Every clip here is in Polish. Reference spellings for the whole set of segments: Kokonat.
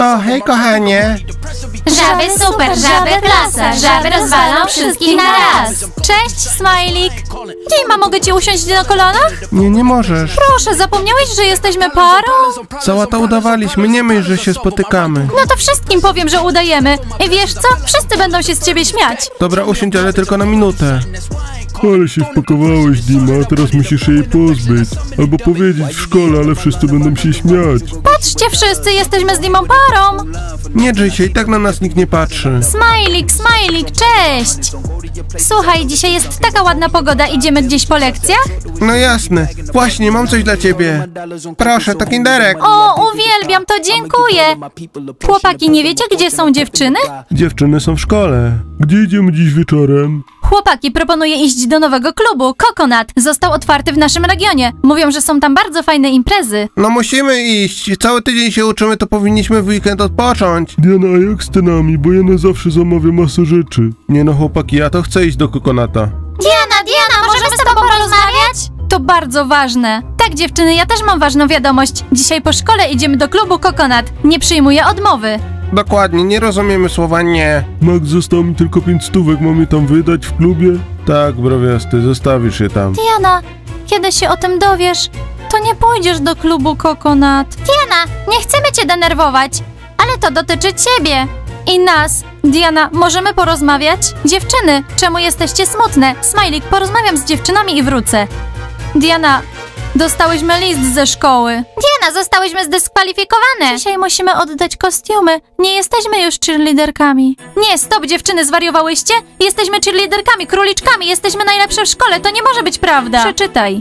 O, hej kochanie! Żaby super, żaby klasa, żaby rozwalą wszystkich na raz! Cześć, Smajlik! Dima, mogę ci usiąść na kolanach? Nie, nie możesz. Proszę, zapomniałeś, że jesteśmy parą? Cała to udawaliśmy, nie myśl, że się spotykamy. No to wszystkim powiem, że udajemy. I wiesz co? Wszyscy będą się z ciebie śmiać. Dobra, usiądź, ale tylko na minutę. Ale się wpakowałeś, Dima, teraz musisz jej pozbyć. Albo powiedzieć w szkole, ale wszyscy będą się śmiać. Patrzcie wszyscy, jesteśmy z Dimą parą. Nie drzyj się, i tak na nas nikt nie patrzy. Smajlik, Smajlik, cześć! Słuchaj, dzisiaj jest taka ładna pogoda, idziemy gdzieś po lekcjach? No jasne, właśnie, mam coś dla ciebie. Proszę, to kinderek. O, uwielbiam, to dziękuję. Chłopaki, nie wiecie, gdzie są dziewczyny? Dziewczyny są w szkole. Gdzie idziemy dziś wieczorem? Chłopaki, proponuję iść do nowego klubu, Kokonat. Został otwarty w naszym regionie. Mówią, że są tam bardzo fajne imprezy. No musimy iść. Cały tydzień się uczymy, to powinniśmy w weekend odpocząć. Diana, a jak z tynami? Bo Jana zawsze zamawia masę rzeczy. Nie no chłopaki, ja to chcę iść do Kokonata. Diana, możemy z tobą porozmawiać? To bardzo ważne. Tak dziewczyny, ja też mam ważną wiadomość. Dzisiaj po szkole idziemy do klubu Kokonat. Nie przyjmuję odmowy. Dokładnie, nie rozumiemy słowa nie. Max, został mi tylko 5 stówek, mam je tam wydać w klubie? Tak, browiasty, zostawisz je tam. Diana, kiedy się o tym dowiesz, to nie pójdziesz do klubu Kokonat. Diana, nie chcemy cię denerwować, ale to dotyczy ciebie i nas. Diana, możemy porozmawiać? Dziewczyny, czemu jesteście smutne? Smajlik, porozmawiam z dziewczynami i wrócę. Diana, dostałyśmy list ze szkoły. Diana, zostałyśmy zdyskwalifikowane. Dzisiaj musimy oddać kostiumy. Nie jesteśmy już cheerleaderkami. Nie, stop dziewczyny, zwariowałyście? Jesteśmy cheerleaderkami, króliczkami, jesteśmy najlepsze w szkole, to nie może być prawda. Przeczytaj.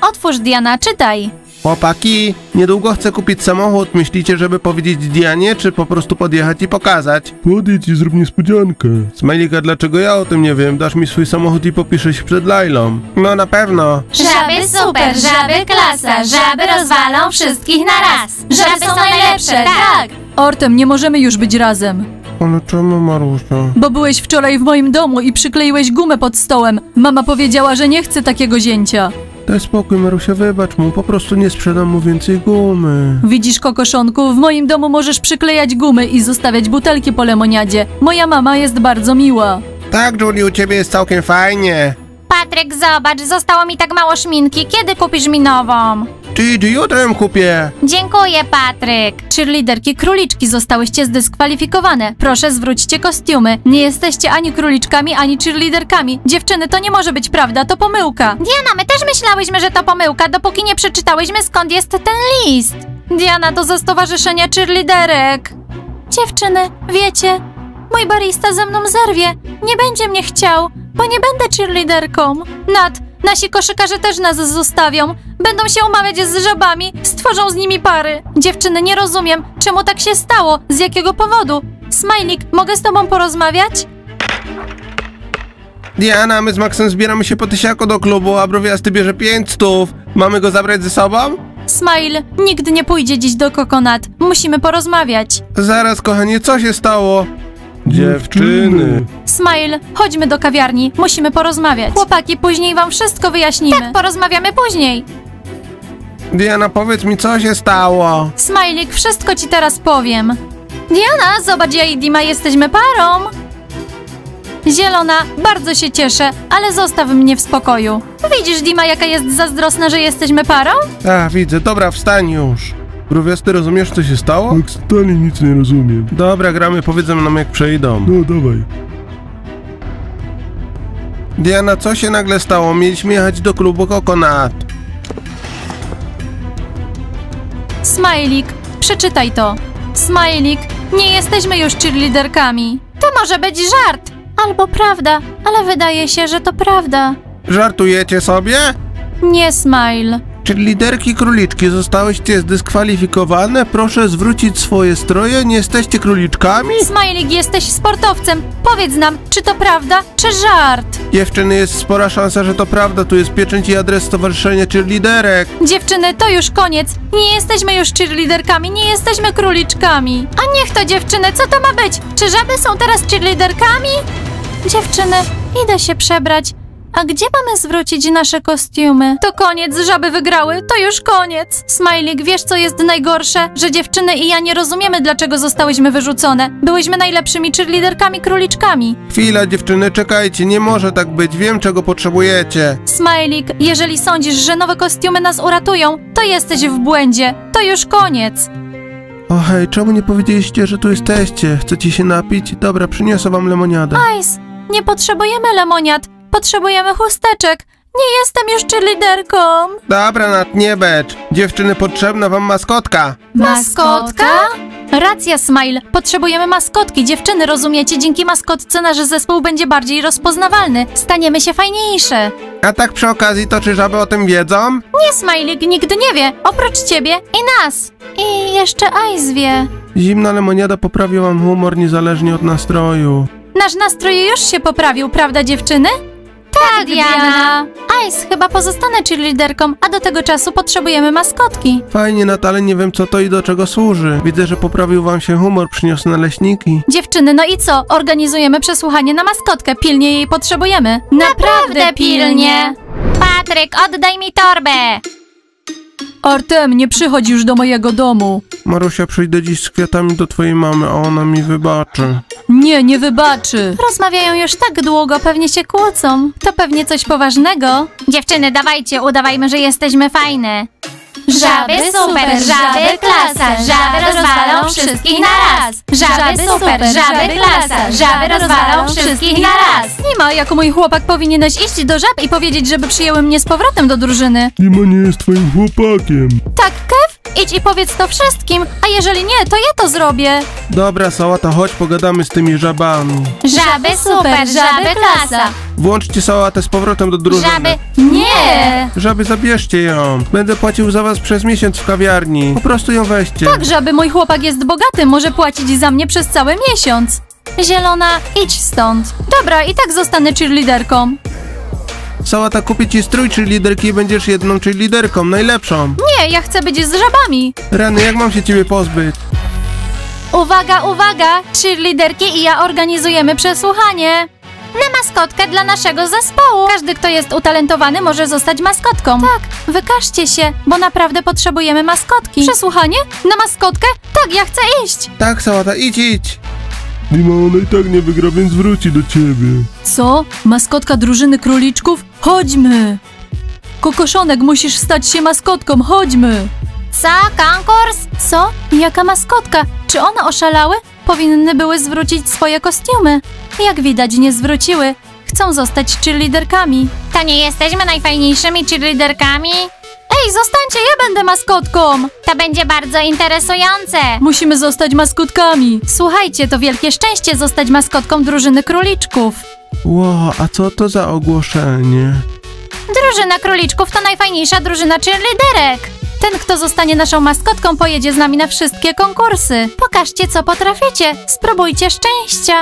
Otwórz Diana, czytaj. Chłopaki, niedługo chcę kupić samochód. Myślicie, żeby powiedzieć Dianie, czy po prostu podjechać i pokazać? Podjedź i zrób niespodziankę. Smajlika, dlaczego ja o tym nie wiem? Dasz mi swój samochód i popiszę się przed Lailą. No na pewno. Żaby super, żaby klasa, żaby rozwalą wszystkich na raz. Żaby są najlepsze, tak. Artem, nie możemy już być razem. Ale czemu, Marusia? Bo byłeś wczoraj w moim domu i przykleiłeś gumę pod stołem. Mama powiedziała, że nie chce takiego zięcia. Daj spokój, Marusia, wybacz mu, po prostu nie sprzedam mu więcej gumy. Widzisz, kokoszonku, w moim domu możesz przyklejać gumy i zostawiać butelki po lemoniadzie. Moja mama jest bardzo miła. Tak, Julie, u ciebie jest całkiem fajnie. Patryk, zobacz, zostało mi tak mało szminki, kiedy kupisz mi nową? Ty, jutro ją kupię. Dziękuję, Patryk. Cheerleaderki króliczki, zostałyście zdyskwalifikowane. Proszę, zwróćcie kostiumy. Nie jesteście ani króliczkami, ani cheerleaderkami. Dziewczyny, to nie może być prawda, to pomyłka. Diana, my też myślałyśmy, że to pomyłka, dopóki nie przeczytałyśmy, skąd jest ten list. Diana, to ze Stowarzyszenia Cheerleaderek. Dziewczyny, wiecie, mój barista ze mną zerwie. Nie będzie mnie chciał, bo nie będę cheerleaderką. Nasi koszykarze też nas zostawią. Będą się umawiać z żabami, stworzą z nimi pary. Dziewczyny, nie rozumiem, czemu tak się stało, z jakiego powodu. Smajlik, mogę z tobą porozmawiać? Diana, my z Maxem zbieramy się po tysiaku do klubu, a browiasty bierze 5 stów. Mamy go zabrać ze sobą? Smile, nigdy nie pójdzie dziś do Kokonat. Musimy porozmawiać. Zaraz, kochanie, co się stało? Dziewczyny. Smile, chodźmy do kawiarni, musimy porozmawiać. Chłopaki, później wam wszystko wyjaśnimy. Tak, porozmawiamy później. Diana, powiedz mi, co się stało? Smajlik, wszystko ci teraz powiem. Diana, zobacz, ja i Dima jesteśmy parą. Zielona, bardzo się cieszę, ale zostaw mnie w spokoju. Widzisz, Dima, jaka jest zazdrosna, że jesteśmy parą? A, widzę, dobra, wstań już. Browiasty, rozumiesz, co się stało? Tak, stali, nic nie rozumiem. Dobra, gramy, powiedzą nam, jak przejdą. No, dawaj. Diana, co się nagle stało? Mieliśmy jechać do klubu Kokonat. Smajlik, przeczytaj to. Smajlik, nie jesteśmy już cheerleaderkami. To może być żart. Albo prawda, ale wydaje się, że to prawda. Żartujecie sobie? Nie, Smile. Cheerleaderki króliczki, zostałyście zdyskwalifikowane, proszę zwrócić swoje stroje, nie jesteście króliczkami? Smajlik, jesteś sportowcem, powiedz nam, czy to prawda, czy żart? Dziewczyny, jest spora szansa, że to prawda, tu jest pieczęć i adres Stowarzyszenia Cheerleaderek. Dziewczyny, to już koniec, nie jesteśmy już cheerleaderkami, nie jesteśmy króliczkami. A niech to dziewczyny, co to ma być, czy żaby są teraz cheerleaderkami? Dziewczyny, idę się przebrać. A gdzie mamy zwrócić nasze kostiumy? To koniec, żaby wygrały, to już koniec. Smajlik, wiesz co jest najgorsze? Że dziewczyny i ja nie rozumiemy, dlaczego zostałyśmy wyrzucone. Byłyśmy najlepszymi cheerleaderkami króliczkami. Chwila dziewczyny, czekajcie, nie może tak być, wiem czego potrzebujecie. Smajlik, jeżeli sądzisz, że nowe kostiumy nas uratują, to jesteś w błędzie, to już koniec. O hej, czemu nie powiedzieliście, że tu jesteście? Chcecie się napić? Dobra, przyniosę wam lemoniadę. Ice, nie potrzebujemy lemoniad. Potrzebujemy chusteczek. Nie jestem jeszcze liderką. Dobra, Nat, nie becz. Dziewczyny, potrzebna wam maskotka. Maskotka? Racja, Smile. Potrzebujemy maskotki. Dziewczyny, rozumiecie? Dzięki maskotce nasz zespół będzie bardziej rozpoznawalny. Staniemy się fajniejsze. A tak przy okazji, to czy żaby o tym wiedzą? Nie, Smiley, nigdy nie wie. Oprócz ciebie i nas. I jeszcze Ice wie. Zimna lemoniada poprawi wam humor niezależnie od nastroju. Nasz nastrój już się poprawił, prawda dziewczyny? Tak, Diana. Ice, chyba pozostanę cheerleaderką, a do tego czasu potrzebujemy maskotki. Fajnie, Natalia, nie wiem co to i do czego służy. Widzę, że poprawił wam się humor, przyniosę naleśniki. Dziewczyny, no i co? Organizujemy przesłuchanie na maskotkę, pilnie jej potrzebujemy. Naprawdę pilnie. Patryk, oddaj mi torbę. Artem, nie przychodź już do mojego domu. Marusia, przyjdę dziś z kwiatami do twojej mamy, a ona mi wybaczy. Nie, nie wybaczy. Rozmawiają już tak długo, pewnie się kłócą. To pewnie coś poważnego. Dziewczyny, dawajcie, udawajmy, że jesteśmy fajne. Żaby super, żaby klasa, żaby rozwalą wszystkich na raz. Żaby super, żaby klasa, żaby rozwalą wszystkich na raz. Nie ma, jako mój chłopak powinieneś iść do żab i powiedzieć, żeby przyjęły mnie z powrotem do drużyny. Nima nie jest twoim chłopakiem. Tak, Kev? Idź i powiedz to wszystkim, a jeżeli nie, to ja to zrobię. Dobra, Sałata, chodź pogadamy z tymi żabami. Żaby super, żaby klasa. Włączcie Sałatę z powrotem do drużyny. Żaby... nie! Żaby, zabierzcie ją. Będę płacił za was przez miesiąc w kawiarni. Po prostu ją weźcie. Tak, Żaby, mój chłopak jest bogaty. Może płacić za mnie przez cały miesiąc. Zielona, idź stąd. Dobra, i tak zostanę cheerleaderką. Sałata, kupię ci strój cheerleaderki i będziesz jedną cheerleaderką, najlepszą. Nie, ja chcę być z żabami. Rany, jak mam się ciebie pozbyć? Uwaga, uwaga! Cheerleaderki i ja organizujemy przesłuchanie na maskotkę dla naszego zespołu. Każdy, kto jest utalentowany, może zostać maskotką. Tak, wykażcie się, bo naprawdę potrzebujemy maskotki. Przesłuchanie? Na maskotkę? Tak, ja chcę iść. Tak, Sałata, idź. Dima, ona i tak nie wygra, więc wróci do ciebie. Co? Maskotka drużyny króliczków? Chodźmy. Kokoszonek, musisz stać się maskotką, chodźmy. Co? Konkurs? Co? Jaka maskotka? Czy one oszalały? Powinny były zwrócić swoje kostiumy. Jak widać, nie zwróciły. Chcą zostać cheerleaderkami. To nie jesteśmy najfajniejszymi cheerleaderkami? Ej, zostańcie, ja będę maskotką. To będzie bardzo interesujące. Musimy zostać maskotkami. Słuchajcie, to wielkie szczęście zostać maskotką drużyny króliczków. Wow, a co to za ogłoszenie? Drużyna króliczków to najfajniejsza drużyna cheerleaderek. Ten, kto zostanie naszą maskotką, pojedzie z nami na wszystkie konkursy. Pokażcie, co potraficie. Spróbujcie szczęścia.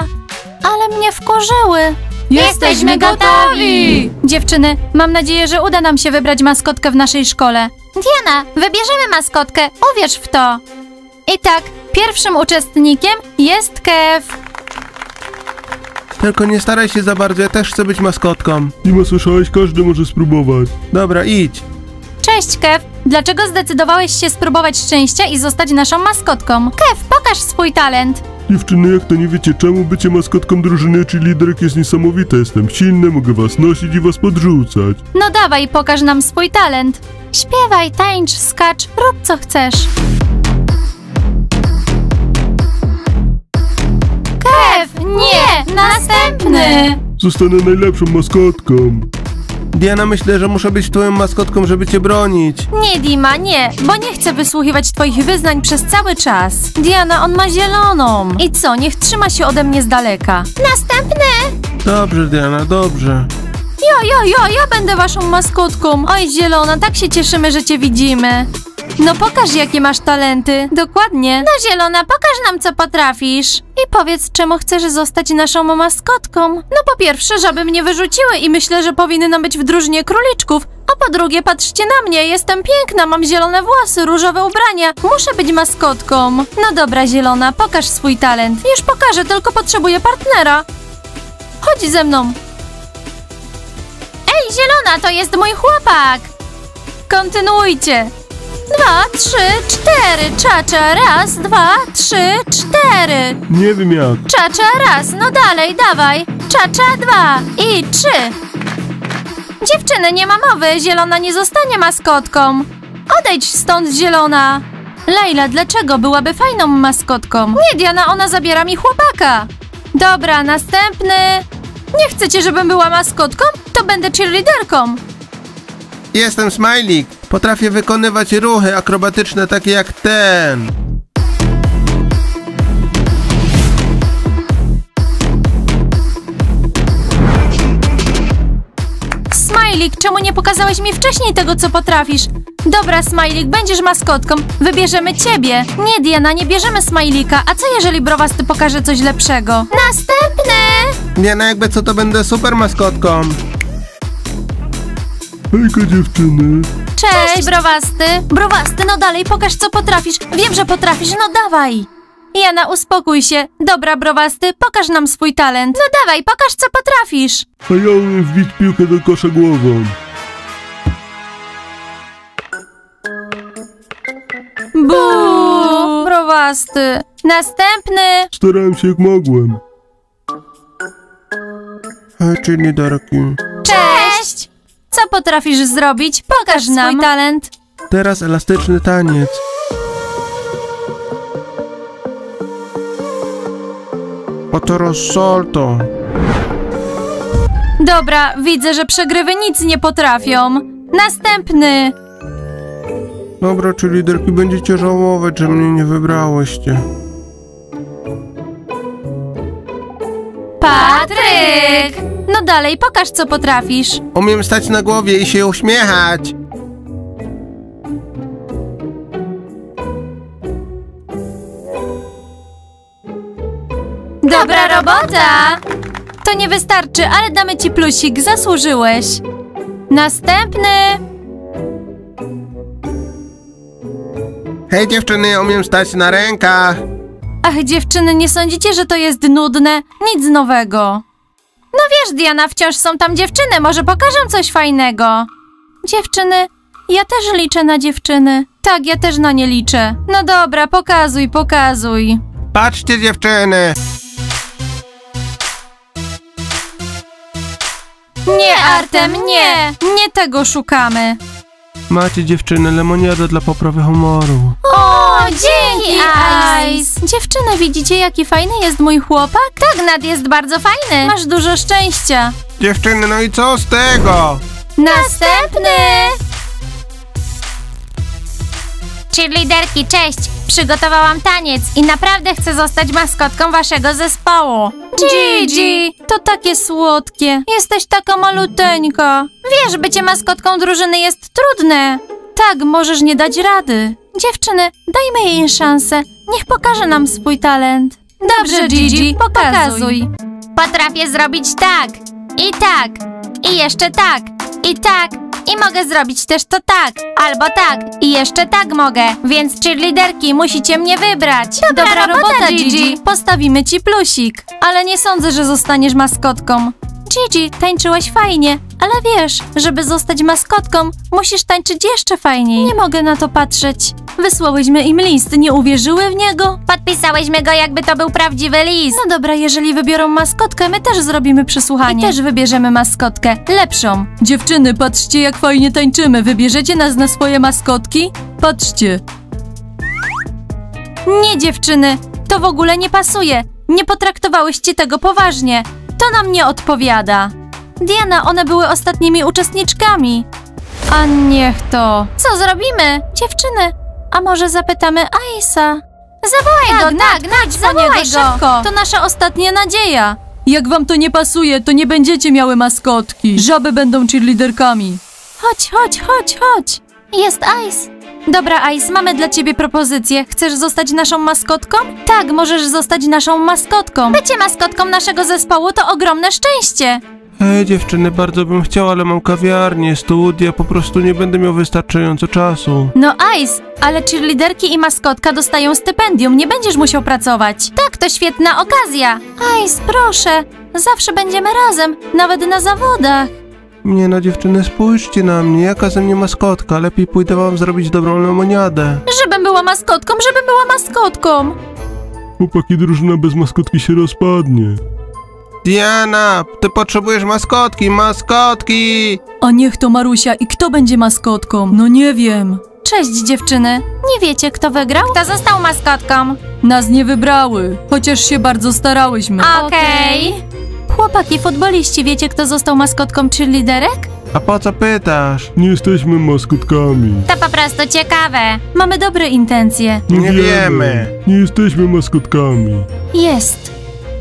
Ale mnie wkurzyły. Jesteśmy gotowi! Dziewczyny, mam nadzieję, że uda nam się wybrać maskotkę w naszej szkole. Diana, wybierzemy maskotkę. Uwierz w to. I tak, pierwszym uczestnikiem jest Kev. Tylko nie staraj się za bardzo, ja też chcę być maskotką. Dima, słyszałeś? Każdy może spróbować. Dobra, idź. Cześć, Kev. Dlaczego zdecydowałeś się spróbować szczęścia i zostać naszą maskotką? Kev, pokaż swój talent. Dziewczyny, jak to nie wiecie czemu, bycie maskotką drużyny czy liderek jest niesamowite. Jestem silny, mogę was nosić i was podrzucać. No dawaj, pokaż nam swój talent. Śpiewaj, tańcz, skacz, rób co chcesz. Kev, nie! Następny! Zostanę najlepszą maskotką. Diana, myślę, że muszę być twoją maskotką, żeby cię bronić. Nie, Dima, nie, bo nie chcę wysłuchiwać twoich wyznań przez cały czas. Diana, on ma zieloną. I co, niech trzyma się ode mnie z daleka. Następny! Dobrze, Diana, dobrze. Ja będę waszą maskotką. Oj, zielona, tak się cieszymy, że cię widzimy. No pokaż, jakie masz talenty. Dokładnie. No, zielona, pokaż nam, co potrafisz. I powiedz, czemu chcesz zostać naszą maskotką. No po pierwsze, żaby mnie wyrzuciły i myślę, że powinna być w drużynie króliczków. A po drugie, patrzcie na mnie, jestem piękna, mam zielone włosy, różowe ubrania. Muszę być maskotką. No dobra, zielona, pokaż swój talent. Już pokażę, tylko potrzebuję partnera. Chodź ze mną. Hej, zielona, to jest mój chłopak! Kontynuujcie! 2, 3, 4, czacza, raz, 2, 3, 4. Nie wiem jak. Czacza, raz, no dalej, dawaj. Czacza, 2 i 3. Dziewczyny, nie ma mowy, zielona nie zostanie maskotką. Odejdź stąd, zielona. Lejla, dlaczego byłaby fajną maskotką? Nie, Diana, ona zabiera mi chłopaka. Dobra, następny. Nie chcecie, żebym była maskotką? To będę cheerleaderką. Jestem Smajlik. Potrafię wykonywać ruchy akrobatyczne takie jak ten. Smajlik, czemu nie pokazałeś mi wcześniej tego, co potrafisz? Dobra, Smajlik, będziesz maskotką. Wybierzemy ciebie. Nie, Diana, nie bierzemy Smajlika. A co, jeżeli Browasty pokaże coś lepszego? Następny! Diana, jakby co, to będę super maskotką. Hejka, dziewczyny. Cześć, Browasty. Browasty, no dalej, pokaż, co potrafisz. Wiem, że potrafisz, no dawaj. Jana, uspokój się. Dobra, Browasty, pokaż nam swój talent. No dawaj, pokaż, co potrafisz. A ja umiem wbić piłkę do kosza głową. Buuu, Browasty. Następny. Starałem się jak mogłem. Hej, czyli Darki. Cześć. Co potrafisz zrobić? Pokaż nam swój talent. Teraz elastyczny taniec. A teraz salto. Dobra, widzę, że przegrywy nic nie potrafią. Następny. Dobra, czyli liderki, będziecie żałować, że mnie nie wybrałyście. Patryk! No dalej, pokaż, co potrafisz. Umiem stać na głowie i się uśmiechać. Dobra robota! To nie wystarczy, ale damy ci plusik, zasłużyłeś. Następny! Hej, dziewczyny, umiem stać na rękach. Ach, dziewczyny, nie sądzicie, że to jest nudne? Nic nowego. No wiesz, Diana, wciąż są tam dziewczyny, może pokażę coś fajnego. Dziewczyny, ja też liczę na dziewczyny. Tak, ja też na nie liczę. No dobra, pokazuj, pokazuj. Patrzcie, dziewczyny. Nie, Artem, nie. Nie tego szukamy. Macie, dziewczyny, lemoniadę dla poprawy humoru. O, dzięki, Ice! Dziewczyny, widzicie, jaki fajny jest mój chłopak? Tak, Nad jest bardzo fajny. Masz dużo szczęścia. Dziewczyny, no i co z tego? Następny! Cheerleaderki, cześć! Przygotowałam taniec i naprawdę chcę zostać maskotką waszego zespołu. Gigi, to takie słodkie. Jesteś taka maluteńka. Wiesz, bycie maskotką drużyny jest trudne. Tak, możesz nie dać rady. Dziewczyny, dajmy jej szansę. Niech pokaże nam swój talent. Dobrze, Gigi, pokazuj. Potrafię zrobić tak. I tak. I jeszcze tak. I tak. I mogę zrobić też to tak, albo tak, i jeszcze tak mogę. Więc cheerleaderki, musicie mnie wybrać. Dobra robota, Gigi. Postawimy ci plusik. Ale nie sądzę, że zostaniesz maskotką. Gigi, tańczyłaś fajnie, ale wiesz, żeby zostać maskotką, musisz tańczyć jeszcze fajniej. Nie mogę na to patrzeć. Wysłałyśmy im list, nie uwierzyły w niego. Podpisałyśmy go, jakby to był prawdziwy list. No dobra, jeżeli wybiorą maskotkę, my też zrobimy przesłuchanie. I też wybierzemy maskotkę, lepszą. Dziewczyny, patrzcie, jak fajnie tańczymy. Wybierzecie nas na swoje maskotki? Patrzcie. Nie, dziewczyny, to w ogóle nie pasuje. Nie potraktowałyście tego poważnie. To nam nie odpowiada. Diana, one były ostatnimi uczestniczkami. A niech to. Co zrobimy? Dziewczyny, a może zapytamy Aisa? Zawołaj go, Nag, zawołaj go. To nasza ostatnia nadzieja. Jak wam to nie pasuje, to nie będziecie miały maskotki. Żaby będą cheerleaderkami. Chodź. Jest Ais. Dobra, Ice, mamy dla ciebie propozycję. Chcesz zostać naszą maskotką? Tak, możesz zostać naszą maskotką. Bycie maskotką naszego zespołu to ogromne szczęście. Hej, dziewczyny, bardzo bym chciał, ale mam kawiarnię, studia, po prostu nie będę miał wystarczająco czasu. No, Ice, ale cheerleaderki i maskotka dostają stypendium, nie będziesz musiał pracować. Tak, to świetna okazja. Ice, proszę, zawsze będziemy razem, nawet na zawodach. Nie no dziewczyny, spójrzcie na mnie, jaka ze mnie maskotka, lepiej pójdę wam zrobić dobrą lemoniadę. Żebym była maskotką! Chłopaki, drużyna bez maskotki się rozpadnie. Diana, ty potrzebujesz maskotki, maskotki! A niech to Marusia i kto będzie maskotką? No nie wiem. Cześć dziewczyny, nie wiecie kto wygrał? Kto został maskotką? Nas nie wybrały, chociaż się bardzo starałyśmy. Okej. Chłopaki, futboliści, wiecie kto został maskotką cheerleaderek? A po co pytasz? Nie jesteśmy maskotkami. To po prostu ciekawe. Mamy dobre intencje. Nie wiemy. Nie jesteśmy maskotkami. Jest.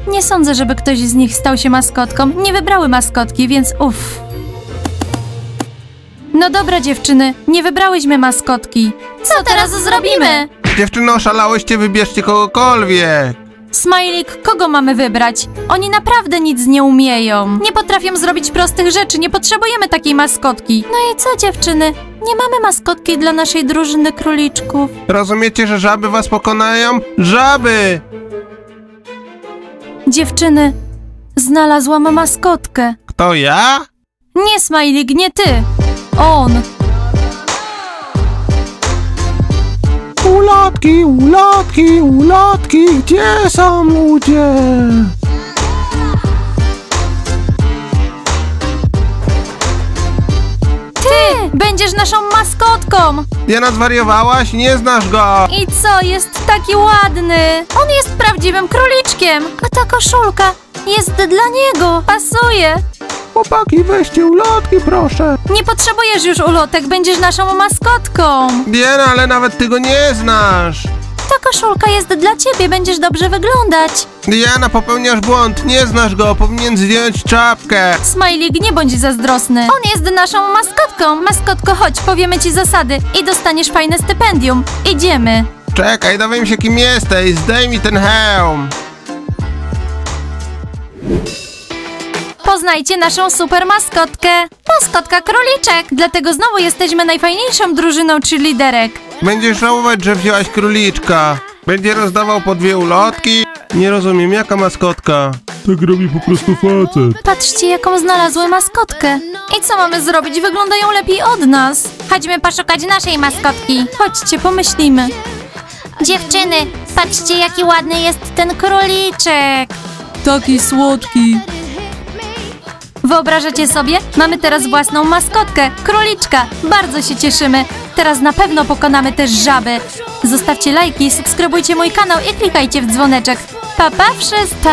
Nie sądzę, żeby ktoś z nich stał się maskotką. Nie wybrały maskotki, więc uff. No dobra dziewczyny, nie wybrałyśmy maskotki. Co teraz zrobimy? Dziewczyny, oszalałyście, wybierzcie kogokolwiek. Smajlik, kogo mamy wybrać? Oni naprawdę nic nie umieją. Nie potrafią zrobić prostych rzeczy, nie potrzebujemy takiej maskotki. No i co dziewczyny? Nie mamy maskotki dla naszej drużyny króliczków. Rozumiecie, że żaby was pokonają? Żaby! Dziewczyny, znalazłam maskotkę. Kto, ja? Nie, Smajlik, nie ty. On. Ulotki, ulotki, ulotki, gdzie są ludzie? Ty będziesz naszą maskotką! Diana, zwariowałaś? Nie znasz go! I co, jest taki ładny! On jest prawdziwym króliczkiem! A ta koszulka jest dla niego! Pasuje! Chłopaki, weźcie ulotki, proszę! Nie potrzebujesz już ulotek, będziesz naszą maskotką! Diana, ale nawet ty go nie znasz! Ta koszulka jest dla ciebie, będziesz dobrze wyglądać! Diana, popełniasz błąd, nie znasz go, powinien zdjąć czapkę! Smajlik, nie bądź zazdrosny! On jest naszą maskotką! Maskotko, chodź, powiemy ci zasady i dostaniesz fajne stypendium! Idziemy! Czekaj, dowiem się kim jesteś, zdejmij ten hełm! Poznajcie naszą super maskotkę! Maskotka króliczek! Dlatego znowu jesteśmy najfajniejszą drużyną cheerleaderek. Będziesz żałować, że wzięłaś króliczka. Będzie rozdawał po 2 ulotki. Nie rozumiem, jaka maskotka? Tak robi po prostu facet. Patrzcie, jaką znalazły maskotkę. I co mamy zrobić? Wyglądają lepiej od nas. Chodźmy poszukać naszej maskotki. Chodźcie, pomyślimy. Dziewczyny, patrzcie, jaki ładny jest ten króliczek. Taki słodki. Wyobrażacie sobie? Mamy teraz własną maskotkę, króliczka. Bardzo się cieszymy. Teraz na pewno pokonamy też żaby. Zostawcie lajki, subskrybujcie mój kanał i klikajcie w dzwoneczek. Pa, pa, wszystko!